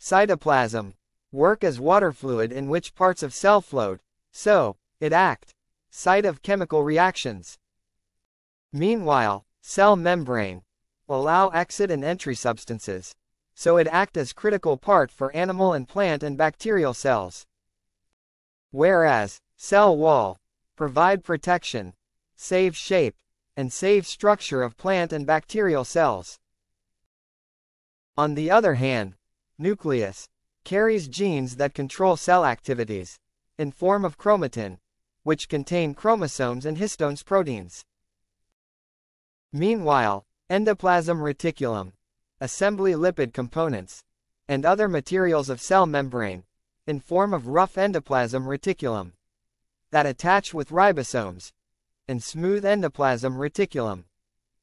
Cytoplasm work as water fluid in which parts of cell float, so it act site of chemical reactions. Meanwhile, cell membrane allow exit and entry substances, so it act as critical part for animal and plant and bacterial cells. Whereas cell wall provide protection, save shape, and save structure of plant and bacterial cells. On the other hand, nucleus carries genes that control cell activities in form of chromatin, which contain chromosomes and histones proteins. Meanwhile, endoplasm reticulum assembly lipid components and other materials of cell membrane in form of rough endoplasm reticulum that attach with ribosomes and smooth endoplasm reticulum,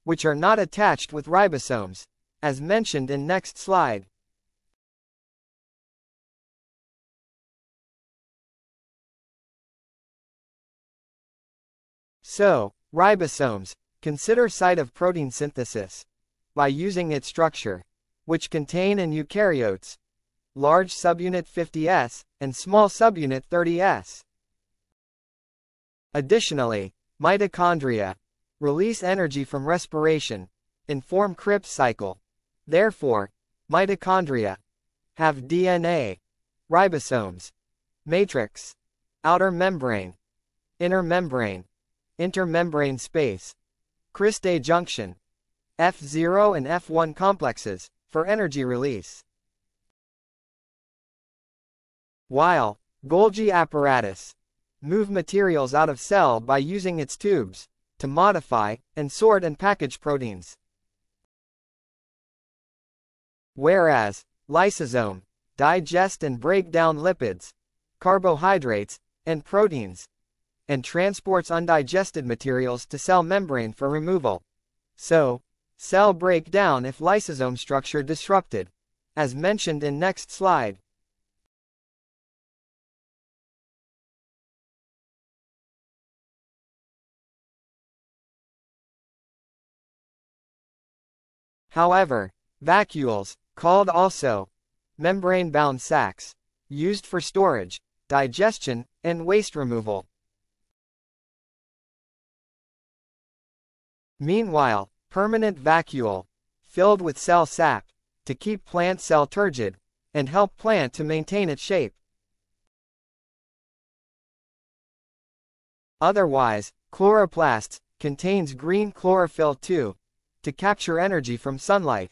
which are not attached with ribosomes, as mentioned in next slide. So, ribosomes consider site of protein synthesis by using its structure, which contain in eukaryotes large subunit 50S and small subunit 30S. Additionally, mitochondria release energy from respiration in form Krebs cycle. Therefore, mitochondria have DNA, ribosomes, matrix, outer membrane, inner membrane, intermembrane space, cristae junction, f0 and f1 complexes for energy release. While Golgi apparatus move materials out of cell by using its tubes to modify and sort and package proteins. Whereas lysosome digest and break down lipids, carbohydrates, and proteins, and transports undigested materials to cell membrane for removal. So, cell break down if lysosome structure disrupted, as mentioned in next slide. However, vacuoles, called also membrane-bound sacs, used for storage, digestion, and waste removal. Meanwhile, permanent vacuole, filled with cell sap, to keep plant cell turgid, and help plant to maintain its shape. Otherwise, chloroplasts, contains green chlorophyll 2, to capture energy from sunlight,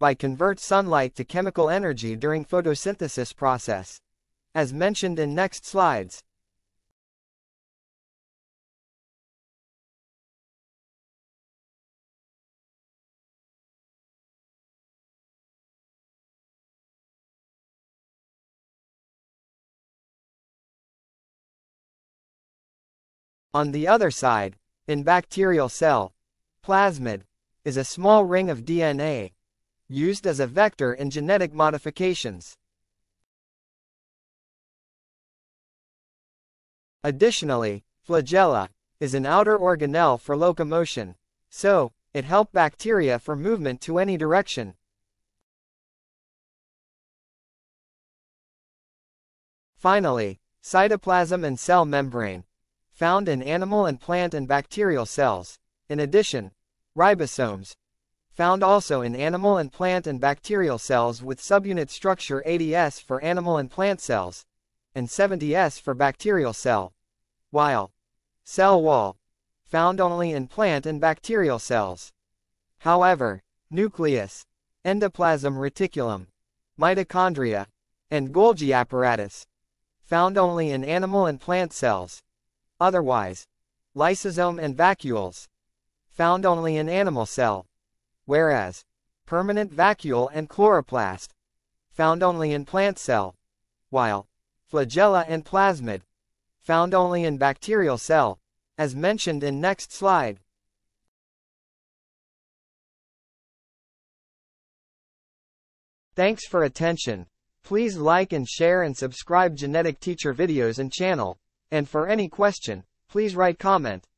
by convert sunlight to chemical energy during photosynthesis process, as mentioned in next slides. On the other side, in bacterial cell, plasmid is a small ring of DNA used as a vector in genetic modifications. Additionally, flagella is an outer organelle for locomotion, so it helps bacteria for movement to any direction. Finally, cytoplasm and cell membrane found in animal and plant and bacterial cells. In addition, ribosomes, found also in animal and plant and bacterial cells with subunit structure 80S for animal and plant cells, and 70S for bacterial cell, while cell wall, found only in plant and bacterial cells. However, nucleus, endoplasm reticulum, mitochondria, and Golgi apparatus, found only in animal and plant cells. Otherwise, lysosome and vacuoles, found only in animal cell, whereas permanent vacuole and chloroplast, found only in plant cell, while flagella and plasmid, found only in bacterial cell, as mentioned in next slide. Thanks for attention. Please like and share and subscribe Genetic Teacher videos and channel. And for any question, please write comment.